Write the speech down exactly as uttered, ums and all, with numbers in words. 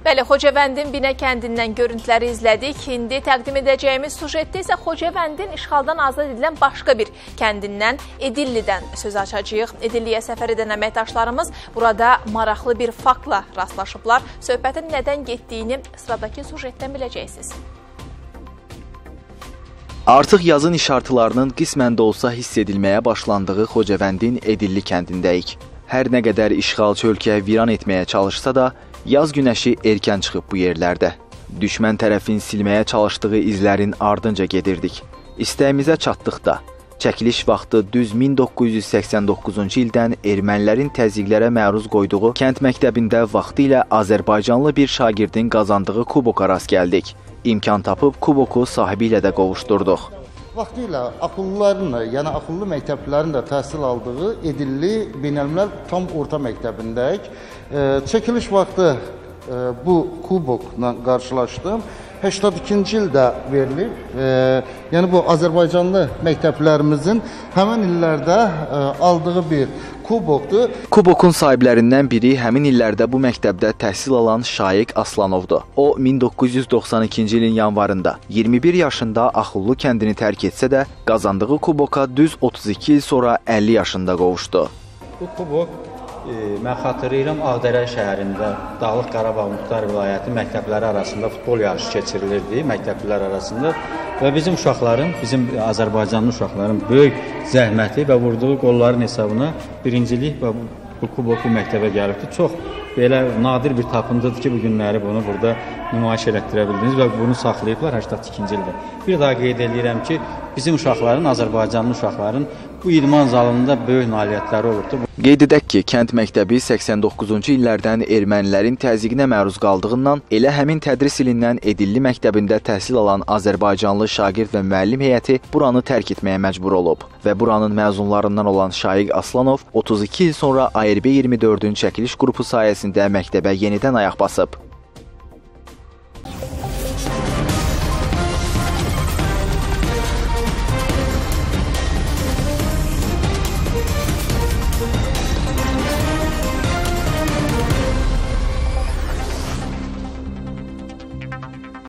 Bəli, Xocavəndin Binə kəndindən görüntüləri izlədik. İndi təqdim edəcəyimiz sujetdə isə Xocavəndin işğaldan azad edilən başqa bir kəndindən, Edillidən söz açacağıq. Edilliyə səfər edən əməkdaşlarımız burada maraqlı bir faktla rastlaşıblar. Söhbətin nədən getdiyini sıradakı sujetdən biləcəksiniz. Artıq yazın işartılarının qismən də olsa hiss edilməyə başlandığı Xocavəndin Edilli kəndindəyik. Hər nə qədər işğalçı ölkəyə viran etməyə çalışsa da, yaz günəşi erkən çıxıb bu yerlərdə. Düşmən tərəfin silməyə çalışdığı izlərin ardınca gedirdik. İstəyimizə çatdıqda, çəkiliş vaxtı düz min doqquz yüz səksən doqquzuncu ildən ermənilərin təzyiqlərə məruz qoyduğu kənd məktəbində vaxtilə Azərbaycanlı bir şagirdin qazandığı kuboka rast gəldik. İmkan tapıb kuboku sahibi ilə də qovuşdurduq. Vaxtilə Axulluların da, yəni Axullu məktəblərin də təhsil aldığı Edilli Beynəlmiləl tam orta məktəbindəyik. Çəkiliş vaxtı bu kubokla qarşılaşdım. səksən ikinci ildə verilib. Yəni bu Azərbaycanlı məktəblərimizin həmin illərdə aldığı bir kubokdur. Kubokun sahiblərindən biri həmin illərdə bu məktəbdə təhsil alan Şaiq Aslanovdur. O min doqquz yüz doxsan ikinci ilin yanvarında iyirmi bir yaşında Axullu kəndini tərk etsə də qazandığı kuboka düz otuz iki il sonra əlli yaşında qovuşdu. Bu kubok mən xatırlayıram, Ağdərə şəhərində Dağlıq Qarabağ Muxtar vilayəti məktəbləri arasında futbol yarışı keçirilirdi, məktəblər arasında və bizim uşaqların, bizim Azərbaycanlı uşaqların böyük zəhməti və vurduğu qolların hesabına birincilik və bu kuboku məktəbə gəlibdi. Çox belə nadir bir tapındadır ki, bu günləri bunu burada nümayiş elətdirə bildiniz və bunu saxlayıblar səksən ikinci ildə. Bir daha qeyd edirəm ki, bizim uşaqların, Azərbaycanlı uşaqların bu idman zalında böyük nailiyyətləri olubdur. Qeyd edək ki, kənd məktəbi səksən doqquzuncu illərdən ermənilərin təzyiqinə məruz qaldığından elə həmin tədris ilindən Edilli məktəbində təhsil alan Azərbaycanlı şagird və müəllim heyəti buranı tərk etməyə məcbur olub və buranın məzunlarından olan Şaiq Aslanov otuz iki il sonra A R B iyirmi dördün çəkiliş qrupu sayəsində məktəbə yenidən ayaq basıb.